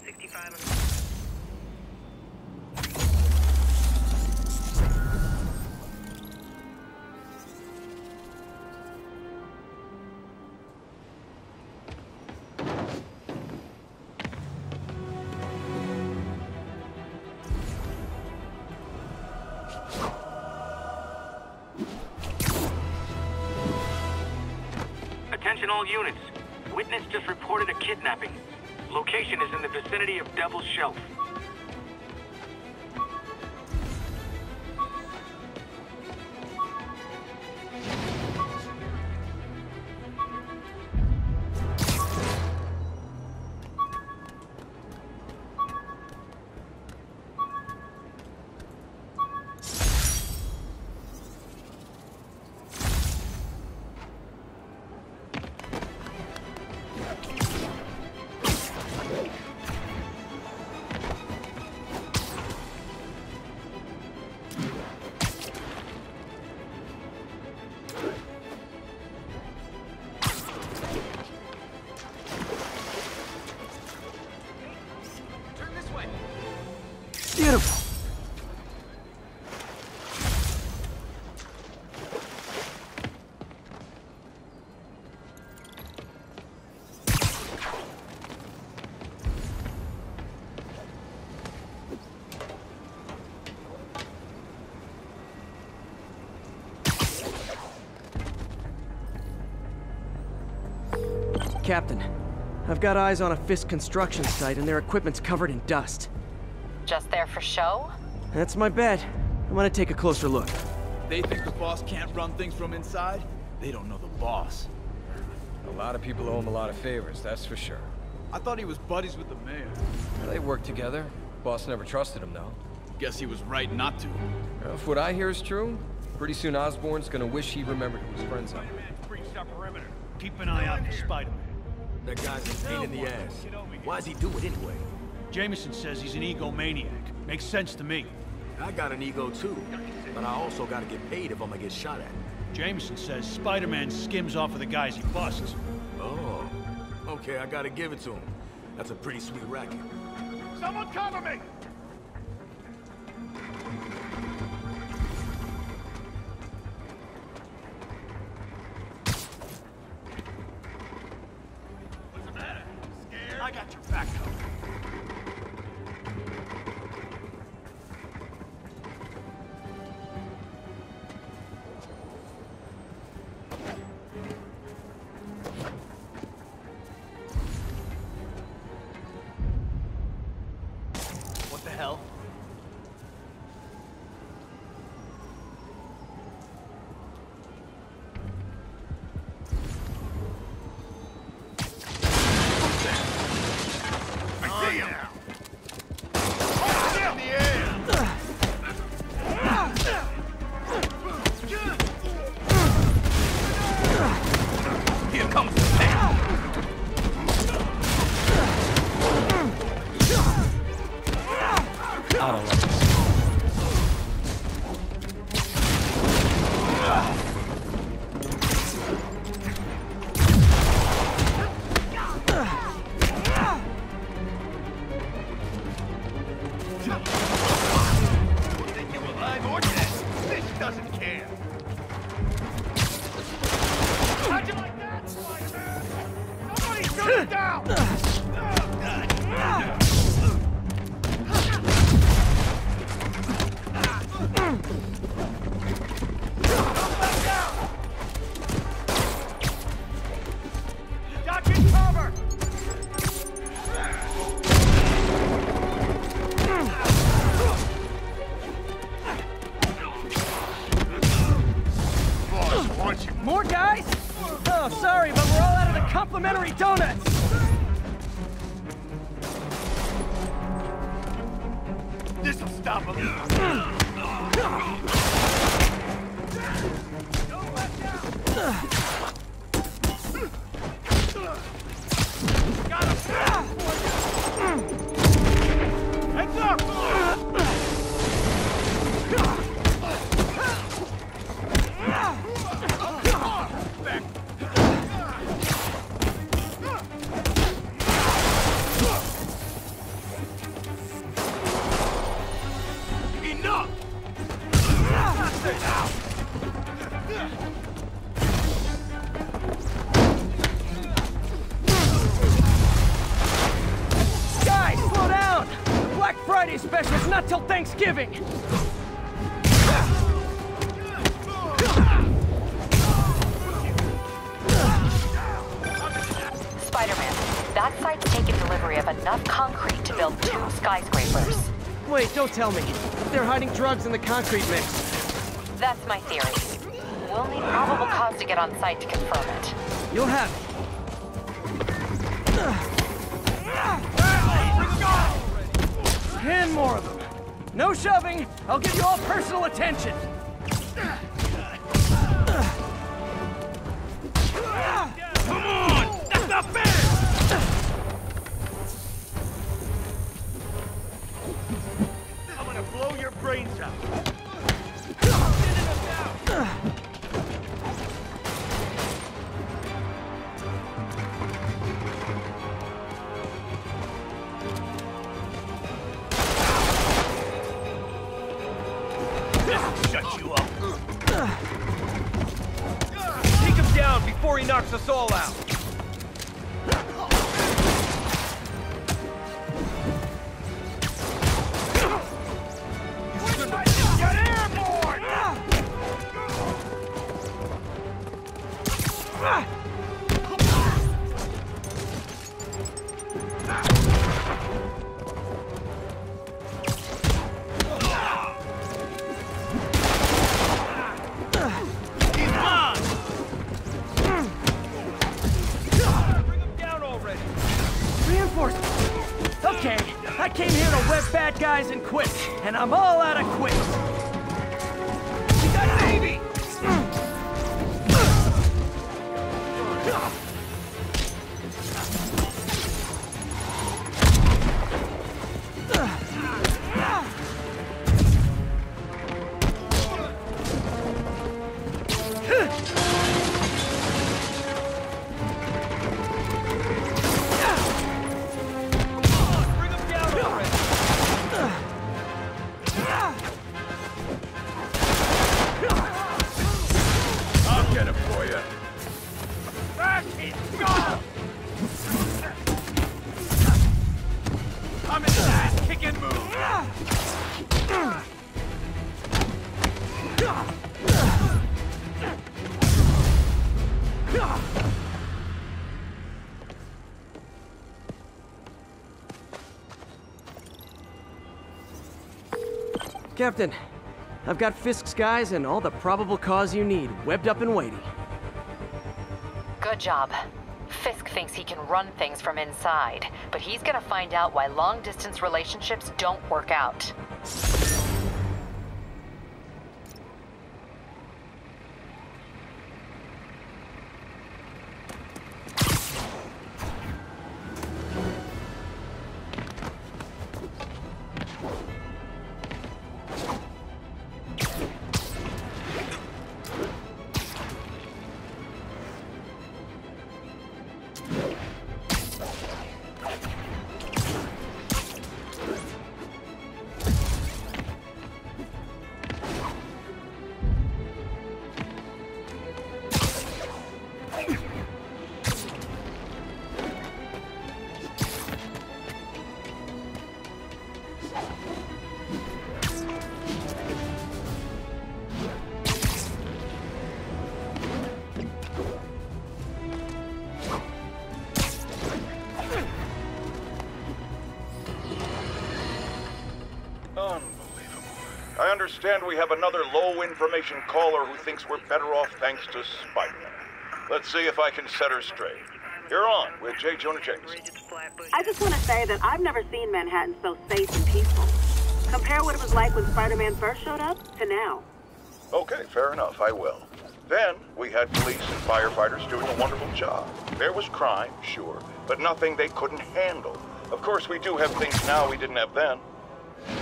165. All units. Witness just reported a kidnapping. Location is in the vicinity of Devil's Shelf. Captain, I've got eyes on a Fisk construction site and their equipment's covered in dust. Just there for show? That's my bet. I'm gonna take a closer look. They think the boss can't run things from inside? They don't know the boss. A lot of people owe him a lot of favors, that's for sure. I thought he was buddies with the mayor. Well, they work together. Boss never trusted him, though. Guess he was right not to. Well, if what I hear is true, pretty soon Osborne's gonna wish he remembered who his friends are. Keep an eye out for Spider-Man. That guy's a pain in the ass. Why does he do it anyway? Jameson says he's an egomaniac. Makes sense to me. I got an ego too, but I also gotta get paid if I'm gonna get shot at. Jameson says Spider-Man skims off of the guys he busts. Oh, okay, I gotta give it to him. That's a pretty sweet racket. Someone cover me! Guys, slow down! Black Friday special's not till Thanksgiving! Spider-Man, that site's taken delivery of enough concrete to build 2 skyscrapers. Wait, don't tell me. They're hiding drugs in the concrete mix. That's my theory. We'll need probable cause to get on site to confirm it. You'll have it. And more of them. No shoving. I'll give you all personal attention. Come on! That's not fair! Blow your brains out. This shuts you up. Take him down before he knocks us all out. And quit, and I'm all out of quit. We got a baby. Captain, I've got Fisk's guys and all the probable cause you need, webbed up and waiting. Good job. Fisk thinks he can run things from inside, but he's gonna find out why long-distance relationships don't work out. I understand we have another low-information caller who thinks we're better off thanks to Spider-Man. Let's see if I can set her straight. You're on with J. Jonah Jameson. I just want to say that I've never seen Manhattan so safe and peaceful. Compare what it was like when Spider-Man first showed up to now. Okay, fair enough, I will. Then we had police and firefighters doing a wonderful job. There was crime, sure, but nothing they couldn't handle. Of course, we do have things now we didn't have then.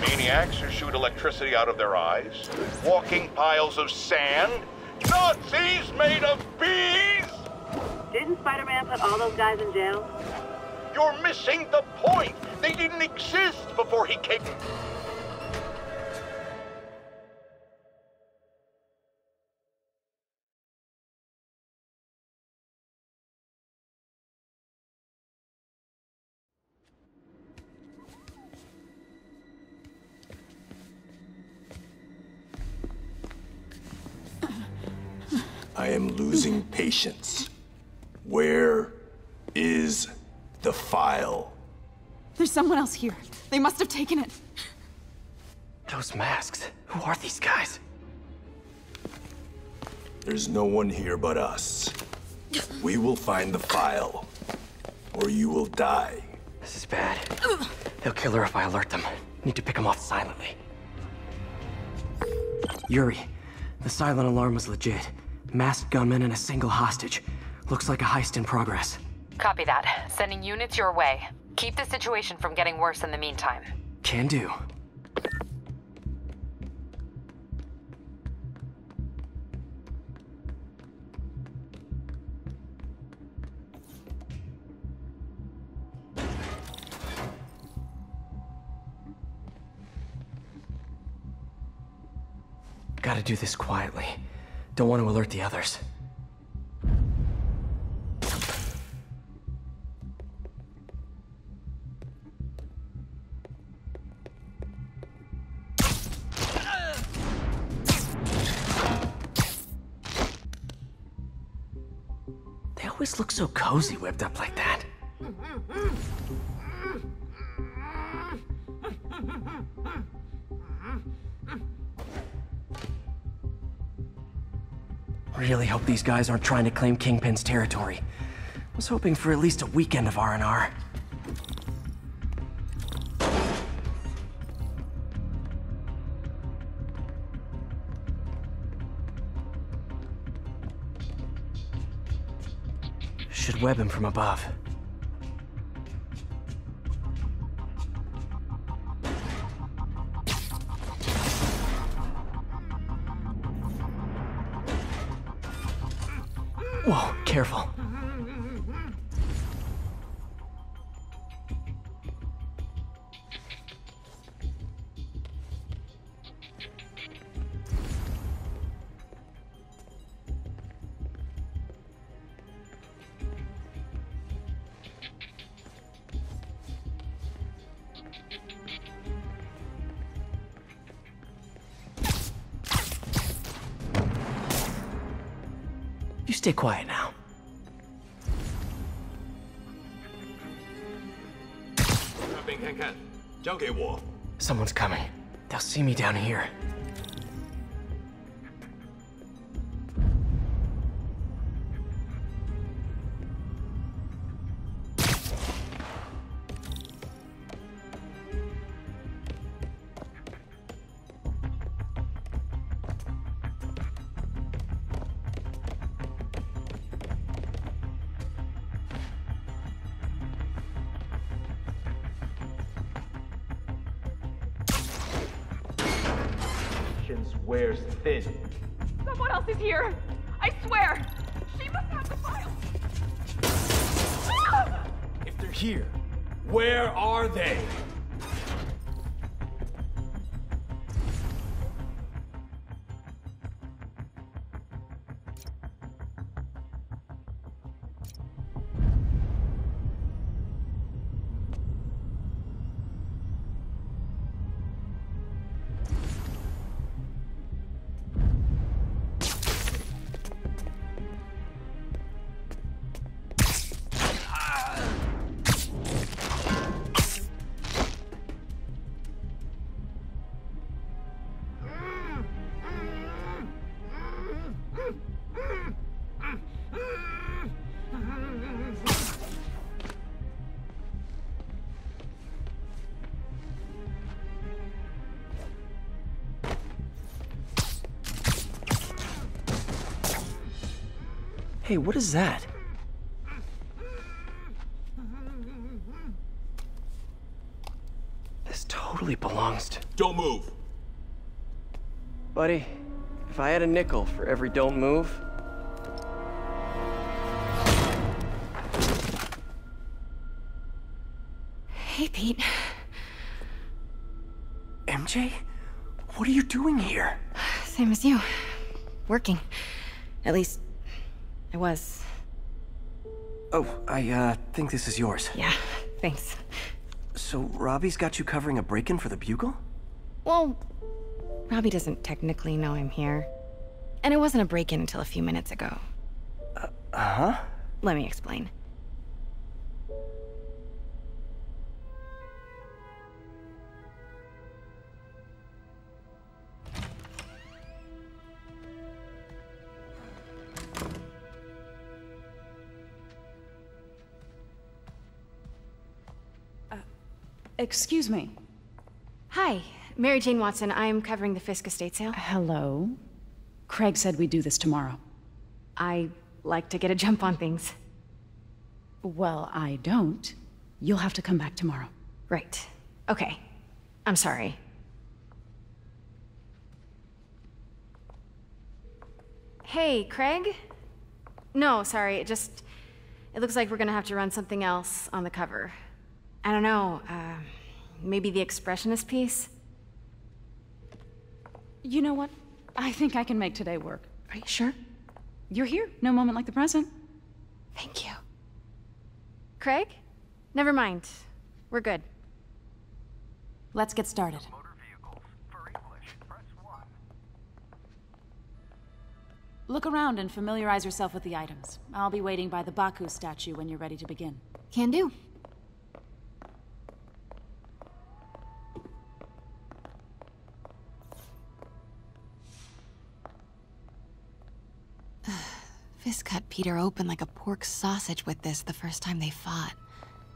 Maniacs who shoot electricity out of their eyes, walking piles of sand, Nazis made of bees! Didn't Spider-Man put all those guys in jail? You're missing the point! They didn't exist before he came... I am losing patience. Where is the file? There's someone else here. They must have taken it. Those masks. Who are these guys? There's no one here but us. We will find the file, or you will die. This is bad. They'll kill her if I alert them. Need to pick them off silently. Yuri, the silent alarm was legit. Masked gunmen and a single hostage. Looks like a heist in progress. Copy that. Sending units your way. Keep the situation from getting worse in the meantime. Can do. Gotta do this quietly. Don't want to alert the others. They always look so cozy whipped up like that. Really hope these guys aren't trying to claim Kingpin's territory. Was hoping for at least a weekend of R&R. Should web him from above. Whoa, careful. Stay quiet now. Someone's coming. They'll see me down here. Where's thin? Someone else is here! I swear! She must have the file! If they're here, where are they? Hey, what is that? This totally belongs to... Don't move! Buddy, if I had a nickel for every don't move... Hey, Pete. MJ? What are you doing here? Same as you. Working. At least... I was. Oh, I think this is yours. Yeah, thanks. So Robbie's got you covering a break-in for the Bugle? Well, Robbie doesn't technically know I'm here. And it wasn't a break-in until a few minutes ago. Uh-huh? Let me explain. Excuse me. Hi, Mary Jane Watson. I'm covering the Fisk estate sale. Hello. Craig said we'd do this tomorrow. I like to get a jump on things. Well, I don't. You'll have to come back tomorrow. Right. Okay. I'm sorry. Hey, Craig? No, sorry. It looks like we're gonna have to run something else on the cover. I don't know, maybe the expressionist piece? You know what? I think I can make today work. Are you sure? You're here. No moment like the present. Thank you. Craig? Never mind. We're good. Let's get started. Motor vehicles for English, press 1. Look around and familiarize yourself with the items. I'll be waiting by the Baku statue when you're ready to begin. Can do. Fisk cut Peter open like a pork sausage with this the first time they fought.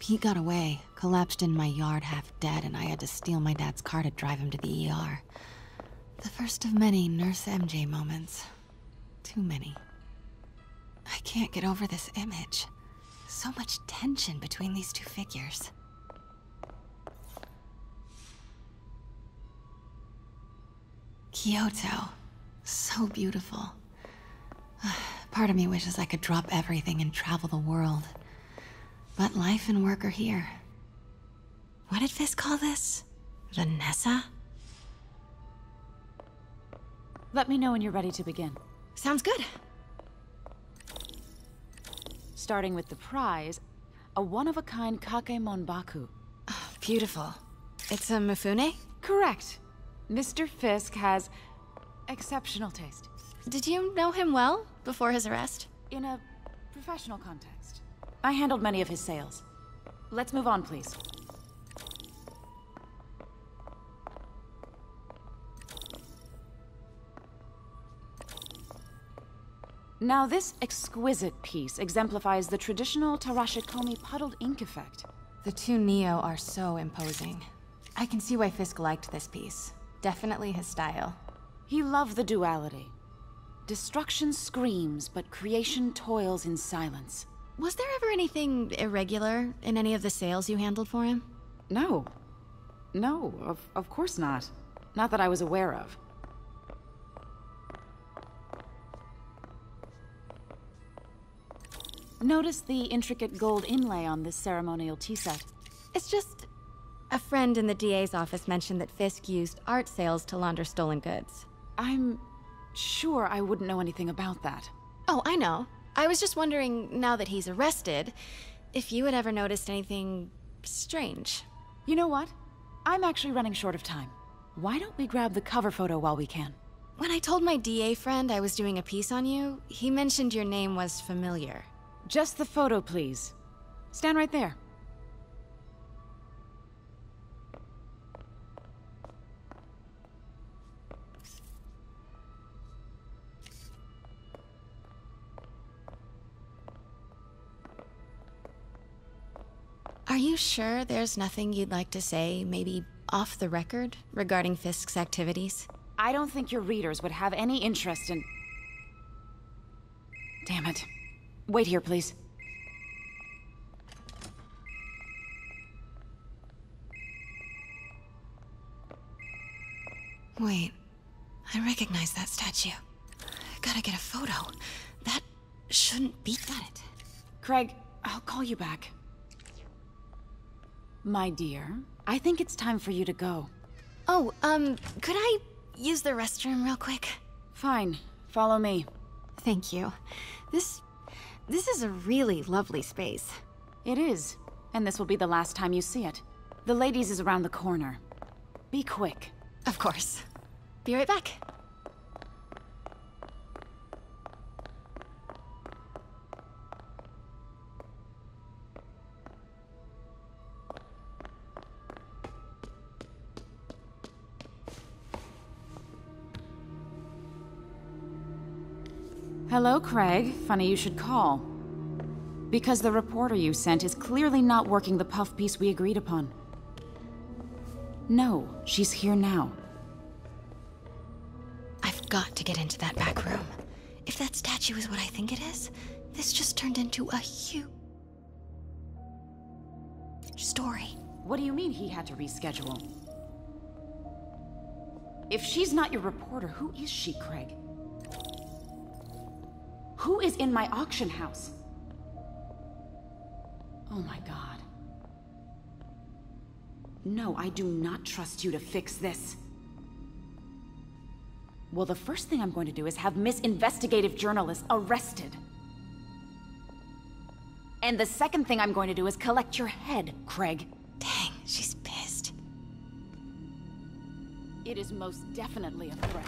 Pete got away, collapsed in my yard half dead, and I had to steal my dad's car to drive him to the ER. The first of many Nurse MJ moments. Too many. I can't get over this image. So much tension between these two figures. Kyoto. So beautiful. Part of me wishes I could drop everything and travel the world. But life and work are here. What did Fisk call this? Vanessa? Let me know when you're ready to begin. Sounds good. Starting with the prize, a one-of-a-kind kakemonbaku. Oh, beautiful. It's a mifune? Correct. Mr. Fisk has exceptional taste. Did you know him well, before his arrest? In a professional context. I handled many of his sales. Let's move on, please. Now, this exquisite piece exemplifies the traditional Tarashikomi puddled ink effect. The two Neo are so imposing. I can see why Fisk liked this piece. Definitely his style. He loved the duality. Destruction screams, but creation toils in silence. Was there ever anything irregular in any of the sales you handled for him? No. No, of course not. Not that I was aware of. Notice the intricate gold inlay on this ceremonial tea set. It's just... A friend in the DA's office mentioned that Fisk used art sales to launder stolen goods. I'm... sure, I wouldn't know anything about that. Oh, I know. I was just wondering, now that he's arrested, if you had ever noticed anything strange. You know what? I'm actually running short of time. Why don't we grab the cover photo while we can? When I told my DA friend I was doing a piece on you, he mentioned your name was familiar. Just the photo, please. Stand right there. Are you sure there's nothing you'd like to say, maybe off the record, regarding Fisk's activities? I don't think your readers would have any interest in... Damn it. Wait here, please. Wait. I recognize that statue. Gotta get a photo. That shouldn't be it. Craig, I'll call you back. My dear, I think it's time for you to go. Oh, could I use the restroom real quick? Fine. Follow me. Thank you. This is a really lovely space. It is. And this will be the last time you see it. The ladies is around the corner. Be quick. Of course. Be right back. Hello, Craig. Funny you should call. Because the reporter you sent is clearly not working the puff piece we agreed upon. No, she's here now. I've got to get into that back room. If that statue is what I think it is, this just turned into a huge story. What do you mean he had to reschedule? If she's not your reporter, who is she, Craig? Who is in my auction house? Oh my God. No, I do not trust you to fix this. Well, the first thing I'm going to do is have Miss Investigative Journalist arrested. And the second thing I'm going to do is collect your head, Craig. Dang, she's pissed. It is most definitely a threat.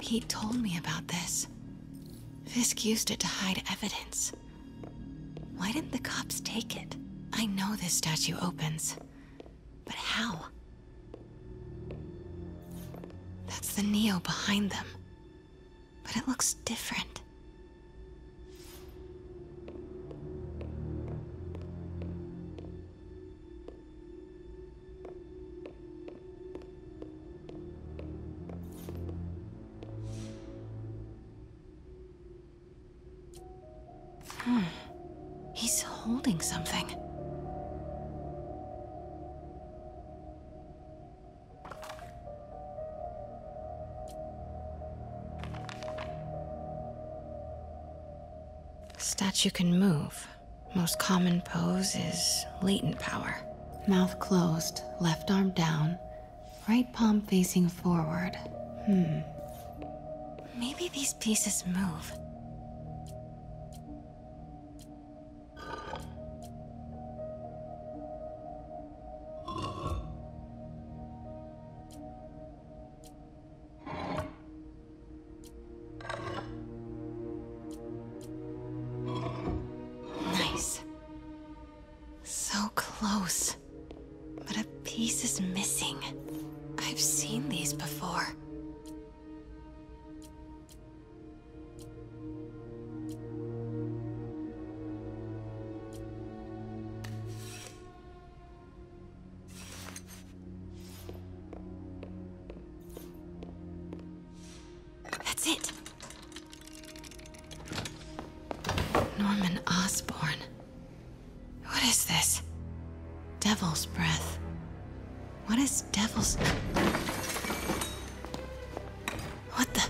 Pete told me about this. Fisk used it to hide evidence. Why didn't the cops take it? I know this statue opens, but how? That's the Neo behind them, but it looks different. He's holding something. Statue can move. Most common pose is latent power. Mouth closed, left arm down, right palm facing forward. Maybe these pieces move. Devil's Breath. What is Devil's... What the...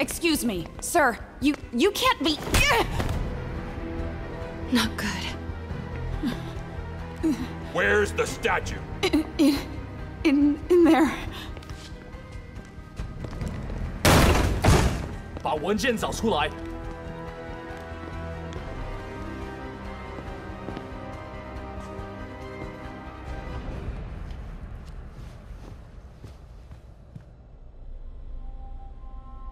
Excuse me, sir. You can't be... Not good. Where's the statue? In there. 把文件找出来。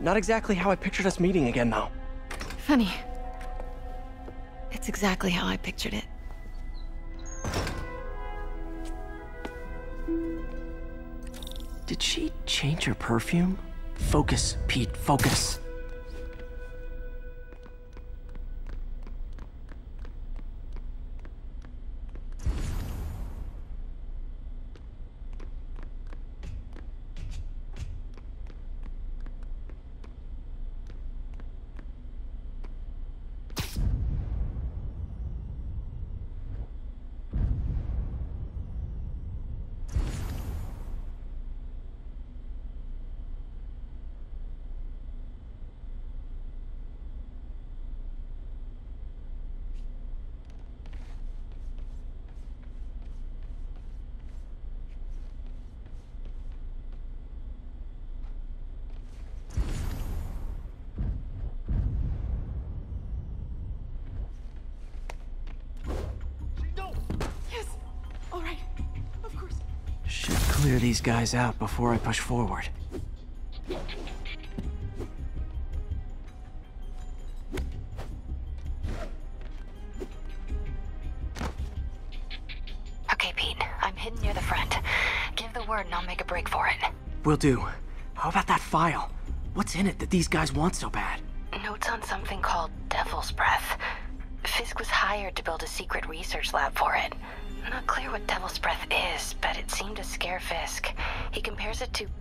Not exactly how I pictured us meeting again, though. Funny. It's exactly how I pictured it. Did she change her perfume? Focus, Pete, focus. clear these guys out before I push forward. Okay, Pete, I'm hidden near the front. Give the word and I'll make a break for it. Will do. How about that file? What's in it that these guys want so bad? Notes on something called Devil's Breath. Fisk was hired to build a secret research lab for it. Not clear what Devil's Breath is, but it seemed to scare Fisk. He compares it to